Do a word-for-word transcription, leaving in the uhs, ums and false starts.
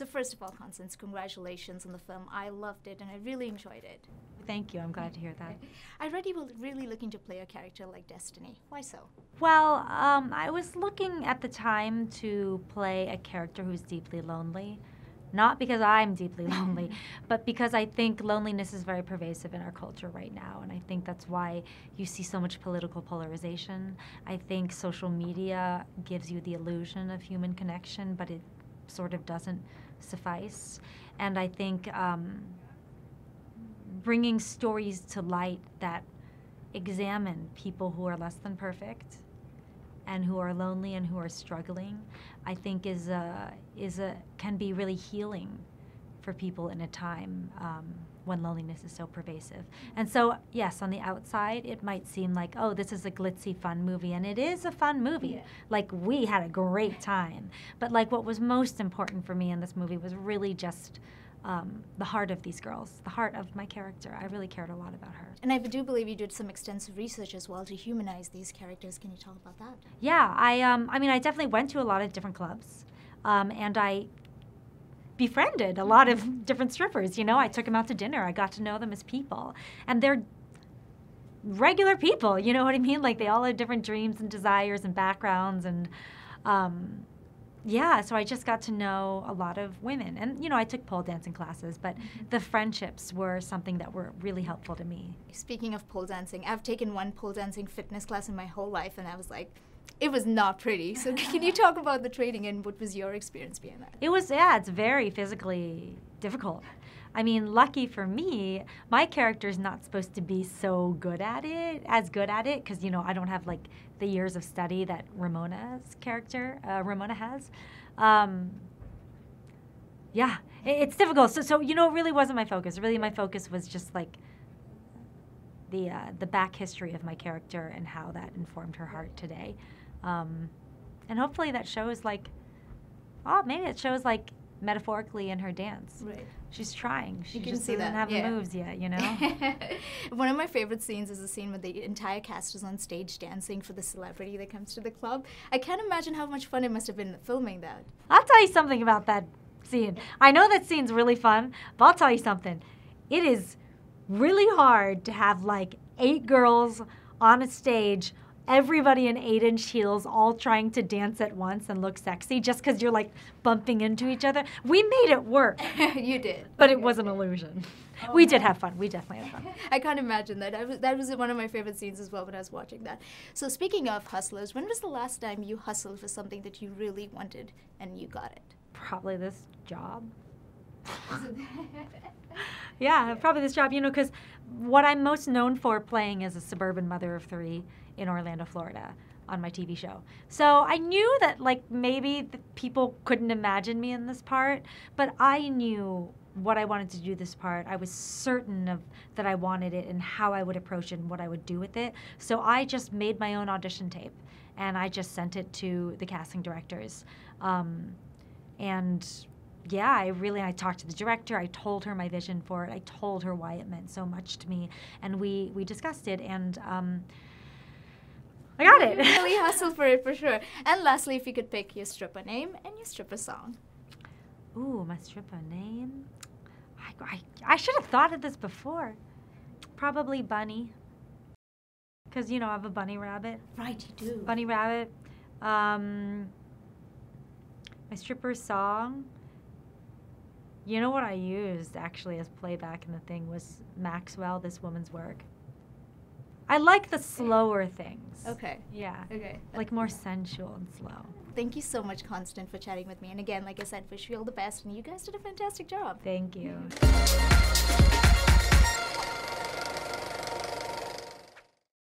So first of all, Constance, congratulations on the film. I loved it and I really enjoyed it. Thank you. I'm glad to hear that. I read you were really looking to play a character like Destiny. Why so? Well, um, I was looking at the time to play a character who's deeply lonely. Not because I'm deeply lonely, but because I think loneliness is very pervasive in our culture right now. And I think that's why you see so much political polarization. I think social media gives you the illusion of human connection, but it sort of doesn't suffice. And I think um, bringing stories to light that examine people who are less than perfect and who are lonely and who are struggling, I think is a, is a, can be really healing for people in a time um, when loneliness is so pervasive. And so, yes, on the outside, it might seem like, oh, this is a glitzy, fun movie, and it is a fun movie. Yeah. Like, we had a great time. But like, what was most important for me in this movie was really just Um, the heart of these girls, the heart of my character. I really cared a lot about her. And I do believe you did some extensive research as well to humanize these characters. Can you talk about that? Yeah, I, um, I mean, I definitely went to a lot of different clubs, um, and I befriended a lot of different strippers, you know? I took them out to dinner. I got to know them as people. And they're regular people, you know what I mean? Like, they all have different dreams and desires and backgrounds and, um, yeah, so I just got to know a lot of women. And, you know, I took pole dancing classes, but mm-hmm. the friendships were something that were really helpful to me. Speaking of pole dancing, I've taken one pole dancing fitness class in my whole life, and I was like, it was not pretty. So can you talk about the training and what was your experience behind that? It was, yeah, it's very physically difficult. I mean, lucky for me, my character's not supposed to be so good at it, as good at it, because, you know, I don't have, like, the years of study that Ramona's character, uh, Ramona has. Um, yeah, it, it's difficult. So, so, you know, it really wasn't my focus. Really, my focus was just, like, the, uh, the back history of my character and how that informed her heart today. Um, and hopefully that shows, like, oh, maybe it shows, like, metaphorically in her dance. Right. She's trying. She you can just see doesn't that. have yeah. the moves yet, you know? One of my favorite scenes is the scene where the entire cast is on stage dancing for the celebrity that comes to the club. I can't imagine how much fun it must have been filming that. I'll tell you something about that scene. I know that scene's really fun, but I'll tell you something. It is really hard to have like eight girls on a stage, everybody in eight-inch heels, all trying to dance at once and look sexy just because you're like bumping into each other. We made it work. You did. But okay. It was an illusion. Oh, we man. did have fun. We definitely had fun. I can't imagine that. I was, that was one of my favorite scenes as well when I was watching that. So speaking of Hustlers, when was the last time you hustled for something that you really wanted and you got it? Probably this job. Yeah, probably this job, you know, because what I'm most known for playing is a suburban mother of three in Orlando, Florida, on my T V show. So I knew that, like, maybe the people couldn't imagine me in this part, but I knew what I wanted to do this part. I was certain of that I wanted it and how I would approach it and what I would do with it. So I just made my own audition tape, and I just sent it to the casting directors. Um, and... Yeah, I really, I talked to the director, I told her my vision for it, I told her why it meant so much to me, and we, we discussed it, and um, I got it. You really hustled for it, for sure. And lastly, if you could pick your stripper name and your stripper song. Ooh, my stripper name? I, I, I should have thought of this before. Probably Bunny, because, you know, I have a bunny rabbit. Right, you do. Bunny rabbit. Um, my stripper song. You know what I used, actually, as playback in the thing was Maxwell, This Woman's Work. I like the slower things. Okay. Yeah. Okay. Like more sensual and slow. Thank you so much, Constance, for chatting with me. And again, like I said, wish you all the best, and you guys did a fantastic job. Thank you.